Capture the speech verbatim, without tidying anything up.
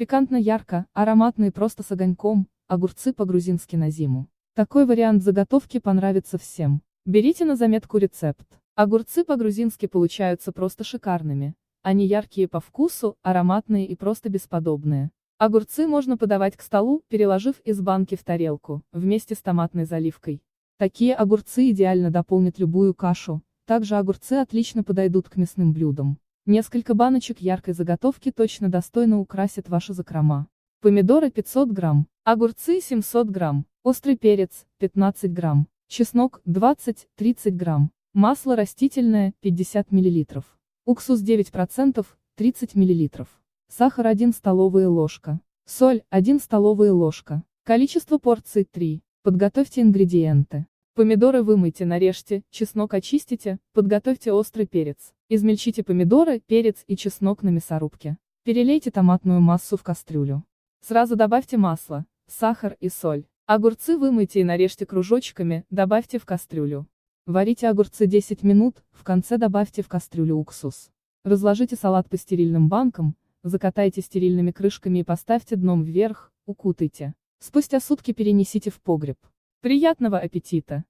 Пикантно, ярко, ароматно и просто с огоньком, огурцы по-грузински на зиму. Такой вариант заготовки понравится всем. Берите на заметку рецепт. Огурцы по-грузински получаются просто шикарными. Они яркие по вкусу, ароматные и просто бесподобные. Огурцы можно подавать к столу, переложив из банки в тарелку, вместе с томатной заливкой. Такие огурцы идеально дополнят любую кашу. Также огурцы отлично подойдут к мясным блюдам. Несколько баночек яркой заготовки точно достойно украсят ваши закрома. Помидоры пятьсот грамм, огурцы семьсот грамм, острый перец пятнадцать грамм, чеснок двадцать-тридцать грамм, масло растительное пятьдесят миллилитров, уксус девять процентов тридцать миллилитров, сахар одна столовая ложка, соль одна столовая ложка, количество порций три. Подготовьте ингредиенты. Помидоры вымойте, нарежьте, чеснок очистите, подготовьте острый перец, измельчите помидоры, перец и чеснок на мясорубке. Перелейте томатную массу в кастрюлю. Сразу добавьте масло, сахар и соль. Огурцы вымойте и нарежьте кружочками, добавьте в кастрюлю. Варите огурцы десять минут, в конце добавьте в кастрюлю уксус. Разложите салат по стерильным банкам, закатайте стерильными крышками и поставьте дном вверх, укутайте. Спустя сутки перенесите в погреб. Приятного аппетита!